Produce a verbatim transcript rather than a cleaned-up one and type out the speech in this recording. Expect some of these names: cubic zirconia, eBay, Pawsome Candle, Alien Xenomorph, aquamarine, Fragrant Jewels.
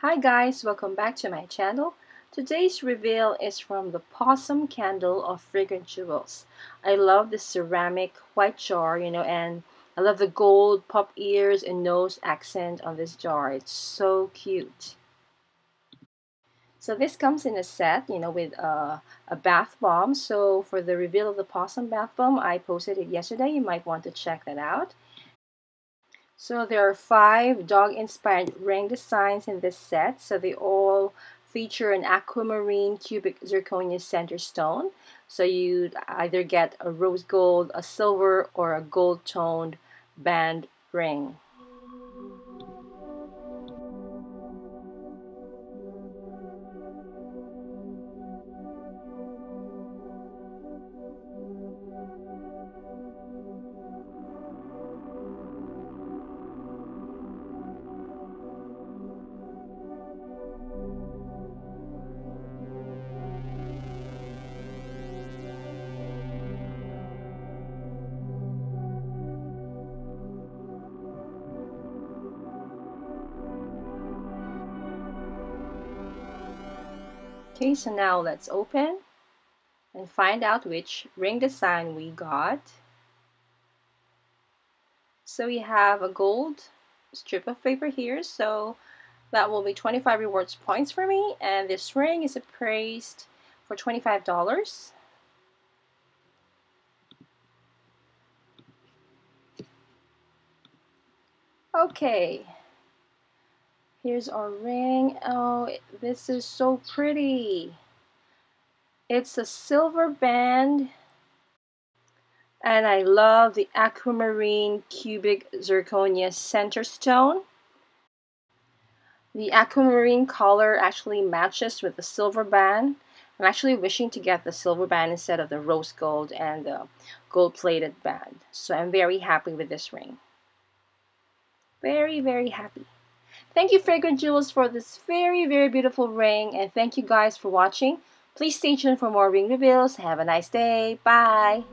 Hi guys, welcome back to my channel. Today's reveal is from the Pawsome Candle of Fragrant Jewels. I love the ceramic white jar, you know, and I love the gold pop ears and nose accent on this jar. It's so cute. So this comes in a set, you know, with a, a bath bomb. So for the reveal of the Pawsome bath bomb, I posted it yesterday. You might want to check that out. So there are five dog-inspired ring designs in this set. So they all feature an aquamarine cubic zirconia center stone. So you either get a rose gold, a silver, or a gold-toned band ring. Okay, so now let's open and find out which ring design we got. So we have a gold strip of paper here, so that will be twenty-five rewards points for me, and this ring is appraised for twenty-five dollars. Okay. Here's our ring. Oh, this is so pretty. It's a silver band, and I love the aquamarine cubic zirconia center stone. The aquamarine color actually matches with the silver band. I'm actually wishing to get the silver band instead of the rose gold and the gold-plated band. So I'm very happy with this ring. Very, very happy. Thank you, Fragrant Jewels, for this very, very beautiful ring, and thank you guys for watching. Please stay tuned for more ring reveals. Have a nice day. Bye.